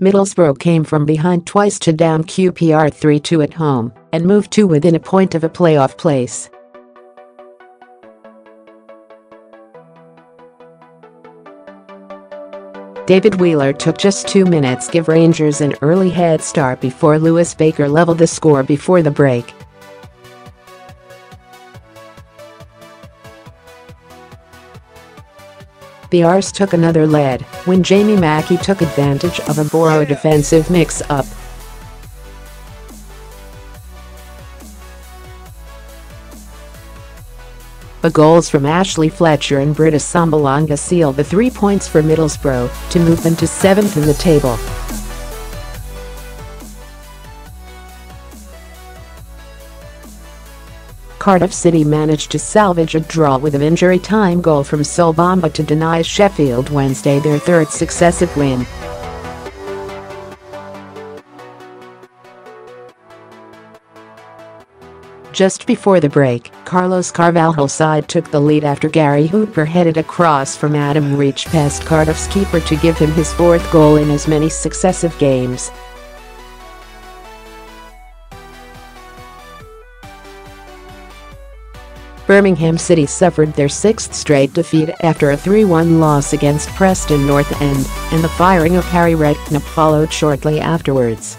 Middlesbrough came from behind twice to down QPR 3-2 at home and moved to within a point of a playoff place. David Wheeler took just 2 minutes to give Rangers an early head start before Lewis Baker levelled the score before the break. The Rs took another lead when Jamie Mackie took advantage of a borrowed defensive mix-up. The goals from Ashley Fletcher and Britt Assombalonga sealed the 3 points for Middlesbrough to move them to 7th in the table. Cardiff City managed to salvage a draw with an injury time goal from Sol Bamba to deny Sheffield Wednesday their third successive win. Just before the break, Carlos Carvalho's side took the lead after Gary Hooper headed a cross from Adam Reach past Cardiff's keeper to give him his fourth goal in as many successive games. Birmingham City suffered their sixth straight defeat after a 3-1 loss against Preston North End, and the firing of Harry Redknapp followed shortly afterwards.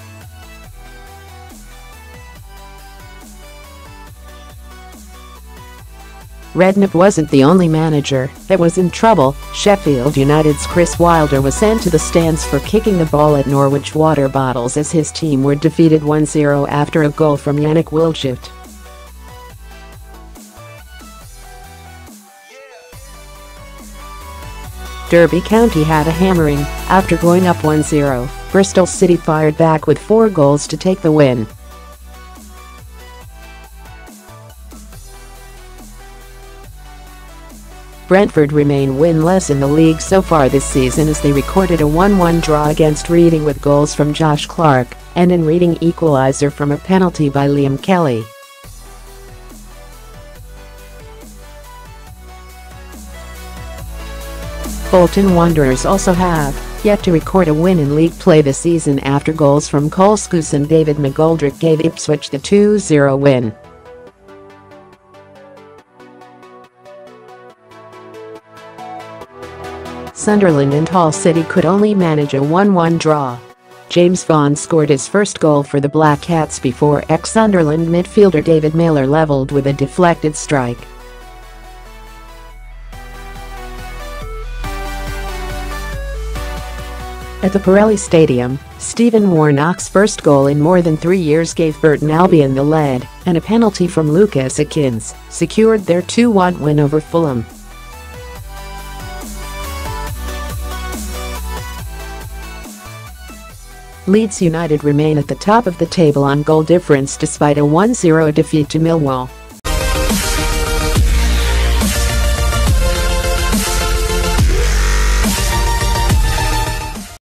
Redknapp wasn't the only manager that was in trouble. Sheffield United's Chris Wilder was sent to the stands for kicking the ball at Norwich water bottles as his team were defeated 1-0 after a goal from Yanic Wildschut. Derby County had a hammering after going up 1-0, Bristol City fired back with 4 goals to take the win. Brentford remain winless in the league so far this season as they recorded a 1-1 draw against Reading with goals from Josh Clark and an Reading equaliser from a penalty by Liam Kelly. Bolton Wanderers also have yet to record a win in league play this season after goals from Cole Skuse and David McGoldrick gave Ipswich the 2-0 win. Sunderland and Hull City could only manage a 1-1 draw. James Vaughan scored his first goal for the Black Cats before ex-Sunderland midfielder David Mailer levelled with a deflected strike. At the Pirelli Stadium, Stephen Warnock's first goal in more than 3 years gave Burton Albion the lead, and a penalty from Lucas Akins secured their 2-1 win over Fulham. Leeds United remain at the top of the table on goal difference despite a 1-0 defeat to Millwall.